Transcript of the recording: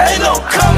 Ain't no coming.